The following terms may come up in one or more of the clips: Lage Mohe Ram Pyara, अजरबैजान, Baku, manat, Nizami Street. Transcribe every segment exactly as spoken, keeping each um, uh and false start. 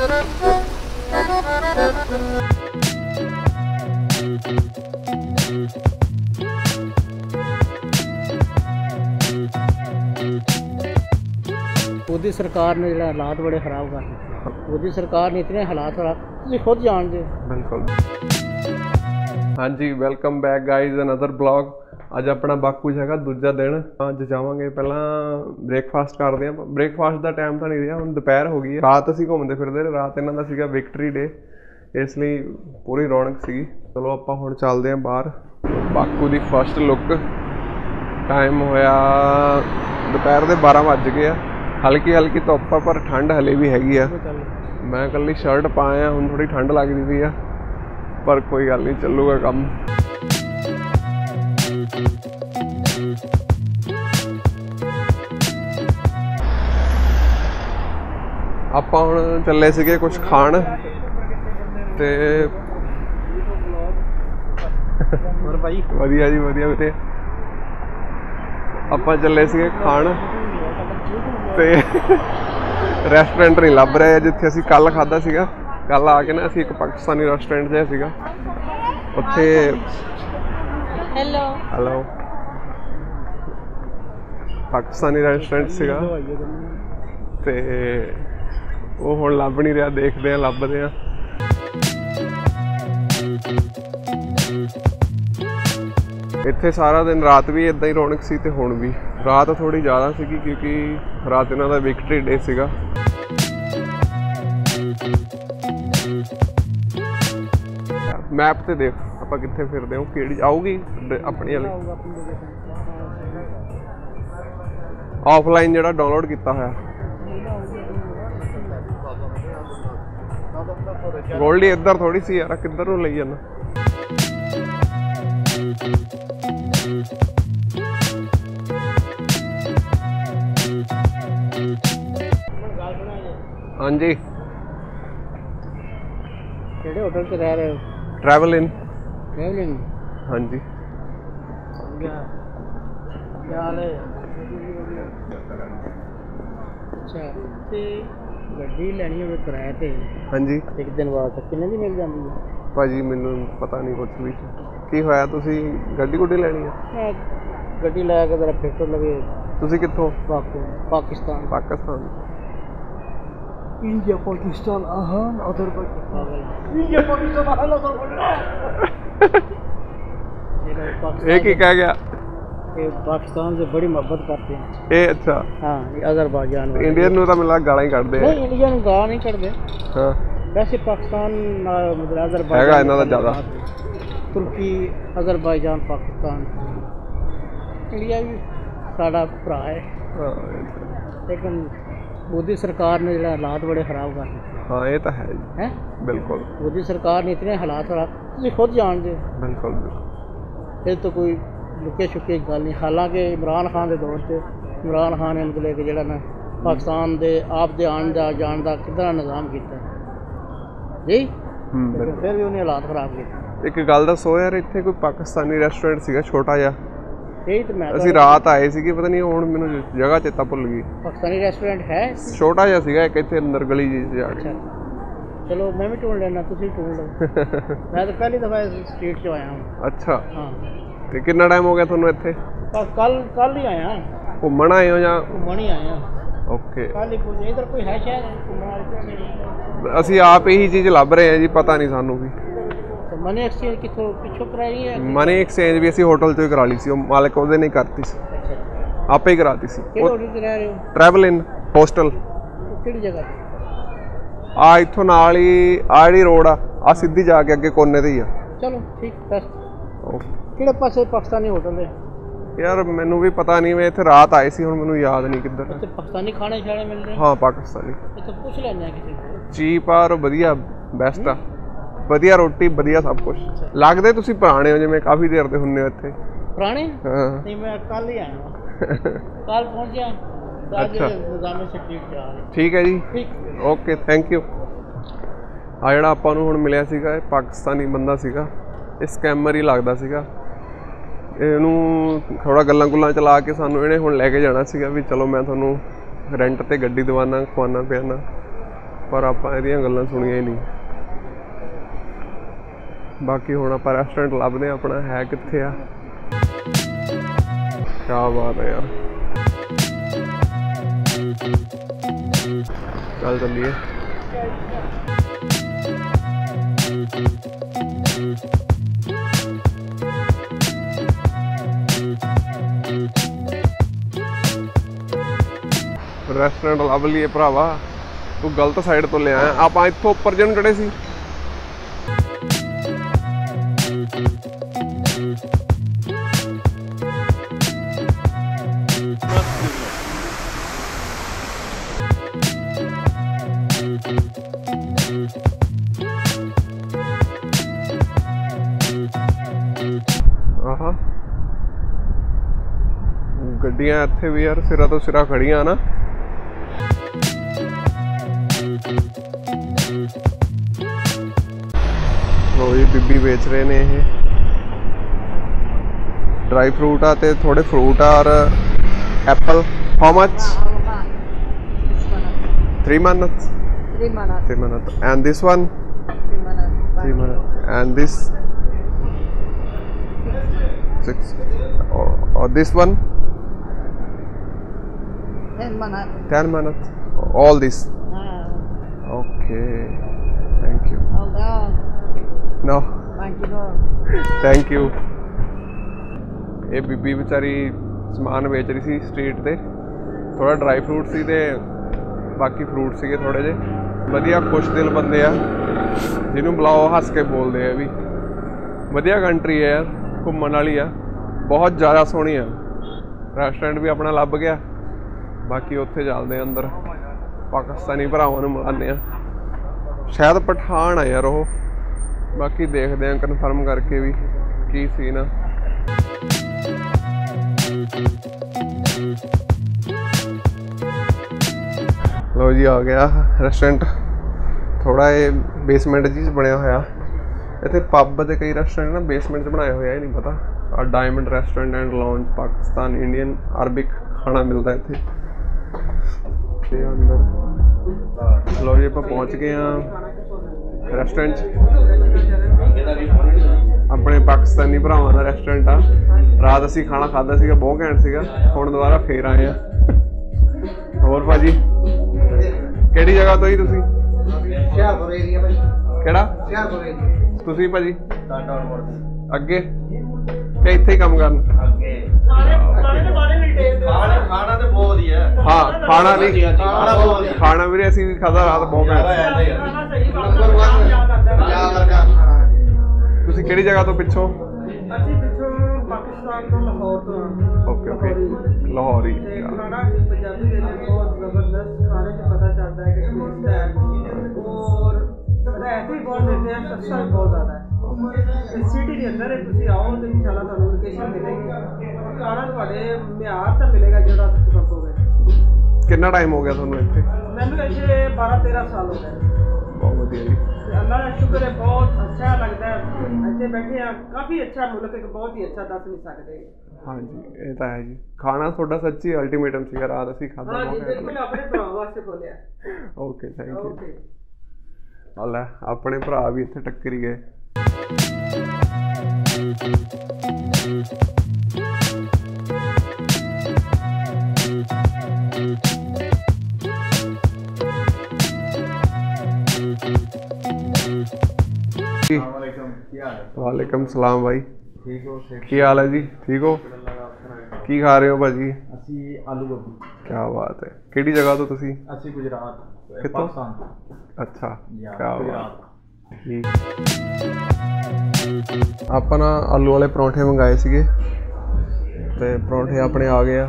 मोदी सरकार ने जो हालात बड़े खराब कर दिए। मोदी सरकार ने इतने हालात खराब खुद जान दे। बिल्कुल हाँ जी, welcome back guys another blog. अज अपना बाकू जगह दूजा दिन अज जावे। पहला ब्रेकफास्ट करते हैं। ब्रेकफास्ट का टाइम तो नहीं रहा, हम दोपहर हो गई है। रात असी घूमते फिरते रहे, रात इन्हों का विक्ट्री डे, इसलिए पूरी रौनक सी। चलो आप हम चलते हैं बाहर। बाकू की फस्ट लुक टाइम होया दोपहर के बारह बज गए। हल्की हल्की धुप्प पर ठंड हले भी हैगी है। मैं कल शर्ट पाया, हूँ थोड़ी ठंड लगती पी है, पर कोई गल नहीं, चलूगा काम। आप हम चले सके कुछ खान ते वधिया जी वधिया बेटे। आप चले सके खान ते रेस्टोरेंट नहीं लभ रहा जिथे असी कल खादा सीगा। कल आके ना असी एक पाकिस्तानी रेस्टोरेंट जहा सीगा उत्थे। हेलो हेलो पाकिस्तानी रेस्टोरेंट सीगा ते वो हुण लभ नहीं रहा। देखते हैं लभदे हैं। इत्थे सारा दिन रात भी इदां ही रौनक सी ते हुण भी। रात थोड़ी ज़्यादा सी क्योंकि रात इन्हों का विक्ट्री डे सीगा। मैप से देख आप कितने फिरते हो, कि आऊगी अपनी ऑफलाइन जो डाउनलोड किया है। गोल्डी इधर थोड़ी सी यार, किधर ले जाना। हाँ जी, केड़े होटल च रह रहे हो? Travel in. ट्रैवल इन हाँ जी। क्या क्या हाल है? अच्छा, ते गड्डी लेनी होवे किराए ते? हाँ जी, एक दिन वास्ते किन्ने दी मिल जांदी है? भाजी मैनू पता नहीं कुछ भी की होया। तुसी गड्डी गुड्डी लेनी है? गड्डी लै के जरा फिट लगे। तुसी कित्थों? बाकू, पाकिस्तान। पाकिस्तान इंडिया पाकिस्तान आहान अजरबैजान। इंडिया पाकिस्तान आहान अजरबैजान। एक ही कह गया ये पाकिस्तान से बड़ी मोहब्बत करते हैं ये। अच्छा हाँ, ये अजरबैजान वाले इंडियन नु तो मिला गाला ही कटदे। नहीं, इंडियन नु गाला नहीं कटदे। हां वैसे पाकिस्तान मतलब अजरबैजान हैगा इना दा ज्यादा। तुर्की अजरबैजान पाकिस्तान इंडिया भी साडा भरा है। हां लेकिन मोदी सरकार ने जो हालात बड़े खराब कर दिए। हाँ ये तो है जी। हैं बिल्कुल, मोदी सरकार ने इतने हालात खराब खुद जान दे। बिल्कुल बिल्कुल, ये तो कोई लुके छुपे गल नहीं। हालांकि इमरान खान के दौर से इमरान खान ने मतलब कि जोड़ा ना पाकिस्तान के आप दे आन का जान का कितना निजाम किया जी, फिर भी उन्हें हालात खराब किए। एक गल दसो यार, इतने कोई पाकिस्तानी रेस्टोरेंट सीगा छोटा जहा, ਅਸੀਂ ਰਾਤ ਆਏ ਸੀਗੇ, ਪਤਾ ਨਹੀਂ ਹੁਣ ਮੈਨੂੰ ਜਗ੍ਹਾ ਚੇਤਾ ਭੁੱਲ ਗਈ। ਪਾਕਿਸਤਾਨੀ ਰੈਸਟੋਰੈਂਟ ਹੈ ਛੋਟਾ ਜਿਹਾ ਸੀਗਾ ਇੱਕ ਇੱਥੇ ਅੰਦਰ ਗਲੀ ਜੀ ਜਾ ਕੇ। ਚਲੋ ਮੈਂ ਵੀ ਟੋਲ ਲੈਣਾ, ਤੁਸੀਂ ਟੋਲ ਲਓ। ਮੈਂ ਤਾਂ ਪਹਿਲੀ ਦਫਾ ਸਟਰੀਟ 'ਚ ਆਇਆ ਹਾਂ। ਅੱਛਾ ਹਾਂ, ਤੇ ਕਿੰਨਾ ਟਾਈਮ ਹੋ ਗਿਆ ਤੁਹਾਨੂੰ ਇੱਥੇ? ਕੱਲ ਕੱਲ ਹੀ ਆਇਆ। ਘੁੰਮਣ ਆਏ ਹੋ ਜਾਂ? ਘੁੰਮਣ ਹੀ ਆਇਆ। ਓਕੇ, ਕੱਲ ਹੀ ਪੁੱਛਿਆ ਇੱਧਰ ਕੋਈ ਹੈ ਸ਼ਹਿਰ? ਅਸੀਂ ਆਪ ਇਹੀ ਚੀਜ਼ ਲੱਭ ਰਹੇ ਹਾਂ ਜੀ, ਪਤਾ ਨਹੀਂ ਸਾਨੂੰ ਵੀ। मनी एक्सचेंज किथों पिछो कराई है? मनी एक्सचेंज भी ऐसी होटल तो ही करा ली सी, मालिक ओदे नहीं करती सी। अच्छा, आप ही कराती सी। केड़े होटल च रह रहे हो? Travel in hostel. केड़ी जगह पे? आ इथों नाल ही आड़ी रोड आ, आ सीधी जाके अगे कोने ते ही आ। चलो ठीक बेस्ट। ओके, केड़े पासे पाकिस्तानी होटल है यार? मैनू भी पता नहीं, मैं इथे रात आए सी, हुण मैनू याद नहीं किधर। इथे पाकिस्तानी खाने शाने मिल रहे? हां पाकिस्तानी। इथे पूछ लेना किसे चीप और वधिया बेस्ट आ। ਵਧੀਆ ਰੋਟੀ ਵਧੀਆ ਸਭ ਕੁਝ। ਲੱਗਦੇ ਤੁਸੀਂ ਪੁਰਾਣੇ ਹੋ ਜਿਵੇਂ ਕਾਫੀ ਦੇਰ ਦੇ ਹੁੰਨੇ ਹੋ ਇੱਥੇ। ਪੁਰਾਣੇ ਨਹੀਂ, ਮੈਂ ਕੱਲ ਹੀ ਆਇਆ। ਕੱਲ ਪਹੁੰਚਿਆ ਅੱਜ ਨਿਜ਼ਾਮੇ ਸਟਰੀਟ ਜਾ ਰਹੇ। ਠੀਕ ਹੈ ਜੀ, ਠੀਕ ਓਕੇ ਥੈਂਕ ਯੂ। ਆ ਜਿਹੜਾ ਆਪਾਂ ਨੂੰ ਹੁਣ ਮਿਲਿਆ ਸੀਗਾ ਇਹ ਪਾਕਿਸਤਾਨੀ ਬੰਦਾ ਸੀਗਾ, ਇਹ ਸਕੈਮਰ ਹੀ ਲੱਗਦਾ ਸੀਗਾ। ਇਹਨੂੰ ਥੋੜਾ ਗੱਲਾਂ ਗੁੱਲਾਂ ਚਲਾ ਕੇ ਸਾਨੂੰ ਇਹਨੇ ਹੁਣ ਲੈ ਕੇ ਜਾਣਾ ਸੀਗਾ ਵੀ ਚਲੋ ਮੈਂ ਤੁਹਾਨੂੰ ਰੈਂਟ 'ਤੇ ਗੱਡੀ ਦਿਵਾਨਾ ਖਵਾਨਾ ਪਿਆਨਾ। पर ਆਪਾਂ ਇਹਦੀਆਂ ਗੱਲਾਂ ਸੁਣੀਆਂ ਹੀ ਨਹੀਂ। ਬਾਕੀ ਹੁਣ ਆਪਾਂ ਰੈਸਟੋਰੈਂਟ ਲੱਭਦੇ ਆ ਆਪਣਾ ਹੈ ਕਿੱਥੇ ਆ। ਕਿਆ ਬਾਤ ਹੈ ਯਾਰ, ਚੱਲ ਚੱਲੀਏ। रेस्टोरेंट लभ लिए भरावा, तू गलत साइड तो ले आया। आप इतों उपर जन चढ़े सी गड्डियां इत्थे भी यार सिरा तो सिरा खड़ियां ना। तो ये बिब्बी बेच रहे ने ये ड्राई फ्रूट आते थोड़े फ्रूट और apple. How much? Three manat three manat and this one three manat and this six और this one ten manat. All this. Ah. Okay. Thank you. Hold on. No. Thank you. Thank you. ये बीबी बेचारी समान बेच रही सी street पे, थोड़ा dry fruit सी ते बाकी फ्रूट सीगे थोड़े जे। वधिया खुश दिल बंदे आ जिन्होंने बुलाओ हंस के बोलते हैं भी। वधिया कंट्री है यार, घूमने वाली आ, बहुत ज़्यादा सोहनी है। रेस्टोरेंट भी अपना लभ गया, बाकी उत्थे चलते हैं अंदर पाकिस्तानी भरावां नूं मिलाने। शायद पठान है यार वो, बाकी देखते हैं कन्फर्म करके भी की सीन है। लो जी आ गया रेस्टोरेंट, थोड़ा ये बेसमेंट जी बनया होया। इत्थे पब ते कई रेस्टोरेंट ना बेसमेंट च बनाए हुए, नहीं पता। और diamond restaurant and lounge, Pakistan Indian Arabic खाना मिलता है इत्थे अंदर। लो जी आप पहुँच गए हाँ रेस्टोरेंट, अपने पाकिस्तानी भरावां दा रेस्टोरेंट आ। रात असीं खाना खादा सीगा, बहुत घैंट सीगा। हुण दोबारा फेर आए हैं। होर भाजी केड़ी जगह तो ही तुसीं? केड़ा तुसीं भाजी? अगे क्या इत्थे ही काम करना? हाँ खाना नहीं, खाना भी ऐसी खादा रात बहुत है। केड़ी जगह तो पिछों? ओके ओके लाहौर ही। सिटी के अंदर आओ तो इंशाल्लाह तुहानू लोकेशन मिलेगी, खाना तुहाडे मियार ता मिलेगा जेड़ा तुसीं रखोगे। कितना टाइम हो गया तुहानू इत्थे? मैनू इत्थे बारह तेरह साल हो गए। बहुत वधिया जी, अल्लाह दा शुक्र है, बहुत अच्छा लगदा है। इत्थे बैठे आ, काफ़ी अच्छा मुल्क है, बहुत ही अच्छा दस नहीं सकदे। हाँ जी ये तो है जी, खाना थोड़ा सच्ची अल्टीमेटम सीगा रात असीं खादा। अपने भरा वास्ते खोलिया। Okay thank you. अल्ला अपने भरा भी इत्थे टक्करी गए। वालेकुम सलाम भाई, ठीक हो? की हाल है जी? ठीक हो? की खा रहे हो भाजी? असी आलू गोभी। क्या बात है, केड़ी जगह तो तुसी? असी गुजरात। कितों? अच्छा क्या बात। ਆਪਾਂ ਨਾ ਆਲੂ ਵਾਲੇ ਪਰੌਂਠੇ ਮੰਗਾਏ ਸੀਗੇ ਤੇ ਪਰੌਂਠੇ ਆਪਣੇ ਆ ਗਏ ਆ।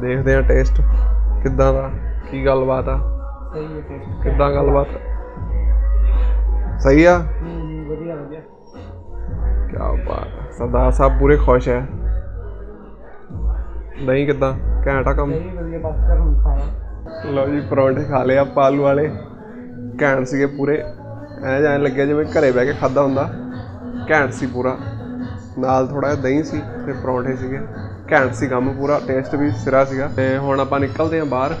ਦੇਖਦੇ ਆ ਟੇਸਟ ਕਿੱਦਾਂ ਦਾ, ਕੀ ਗੱਲਬਾਤ ਆ। ਸਹੀ ਹੈ ਟੇਸਟ? ਕਿੱਦਾਂ ਗੱਲਬਾਤ? ਸਹੀ ਆ। ਹੂੰ ਵਧੀਆ ਵਧੀਆ। ਕੀ ਬਾਤ ਹੈ, ਸਰਦਾਰ ਸਾਹਿਬ ਪੂਰੇ ਖੁਸ਼ ਹੈ। ਦਹੀਂ ਕਿੱਦਾਂ? ਘੈਂਟ ਆ ਕੰਮ? ਨਹੀਂ ਵਧੀਆ, ਬਸ ਕਰ ਹੁਣ ਖਾਣਾ। ਲਓ ਜੀ ਪਰੌਂਠੇ ਖਾ ਲਏ ਆਪਾਂ ਆਲੂ ਵਾਲੇ, ਘੈਂਟ ਸੀਗੇ ਪੂਰੇ। ਐਂ ਜਾਣ ਲੱਗਿਆ ਜਿਵੇਂ ਘਰੇ ਬਹਿ ਕੇ ਖਾਧਾ ਹੁੰਦਾ। ਘੈਂਟ ਸੀ ਪੂਰਾ, ਨਾਲ ਥੋੜ੍ਹਾ ਜਿਹਾ ਦਹੀਂ ਸੀ ਅਤੇ ਪਰੌਂਠੇ ਸੀਗੇ। ਘੈਂਟ ਸੀ ਕੰਮ ਪੂਰਾ, ਟੇਸਟ ਵੀ ਸਿਰਾ ਸੀਗਾ। ਅਤੇ ਹੁਣ ਆਪਾਂ ਨਿਕਲਦੇ ਹਾਂ ਬਾਹਰ।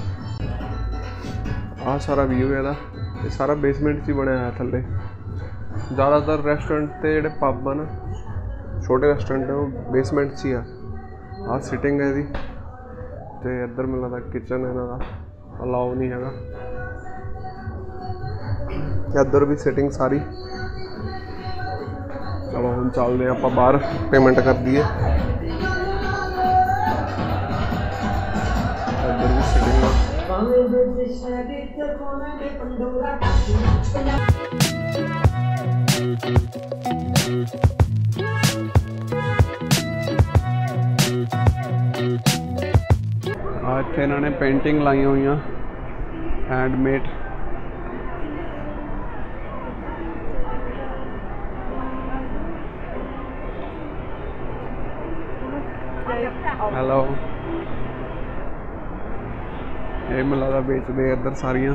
आ सारा व्यू है ना, ये सारा बेसमेंट ही बनाया थल्ले। ज़्यादातर रेस्टोरेंट ते जेडे पब न छोटे रेस्टोरेंट है वो बेसमेंट च ही आ। सिटिंग है जी, तो इधर मिला था किचन है ना, अलाउ नहीं है। इधर भी सिटिंग सारी। चलो हम चलते हैं, आप बाहर पेमेंट कर दिए। इधर भी सिटिंग इतने इन्होंने पेंटिंग लाई हुई हैंडमेड। हेलो, ये मिला बेचते इधर सारिया।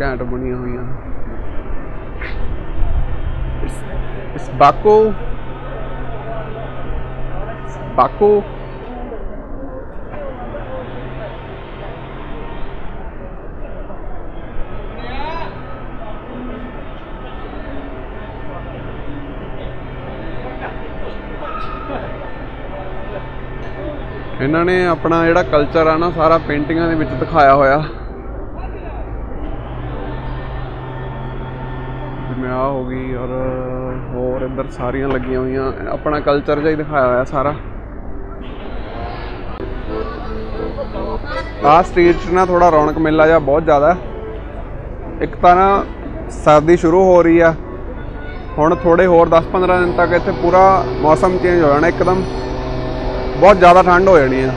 कैंट बनिया हुई इस, इस बाको बाकू। इन्होंने अपना जिहड़ा कल्चर है ना सारा पेंटिंगां दे विच दिखाया होया। जिवें आ हो गई और होर इधर सारियां लगियां हुई, अपना कल्चर जिहा दिखाया होया सारा। आ स्ट्रीट ना थोड़ा रौनक मेला जहा बहुत ज़्यादा। एक तो ना सर्दी शुरू हो रही है हूँ, थोड़े होर दस पंद्रह दिन तक इतने पूरा मौसम चेंज हो जाना, एकदम बहुत ज़्यादा ठंड हो जानी है।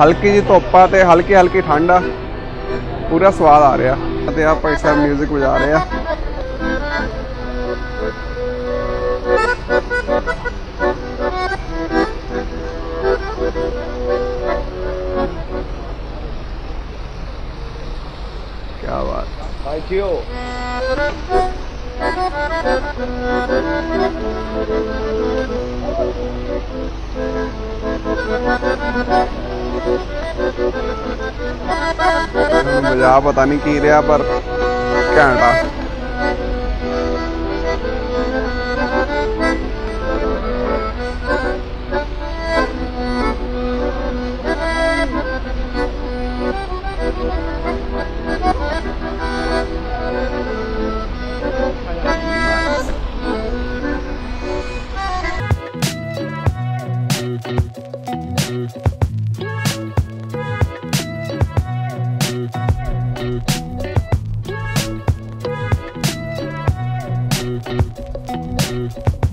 हल्की जी धुप्प आ, हल्की हल्की ठंड आ, पूरा स्वाद आ रहा। तो आप भाई साहब म्यूजिक बजा रहे हैं। क्या बात भाई, क्यों मजा पता नहीं की रहा, पर घंटा We'll be right back.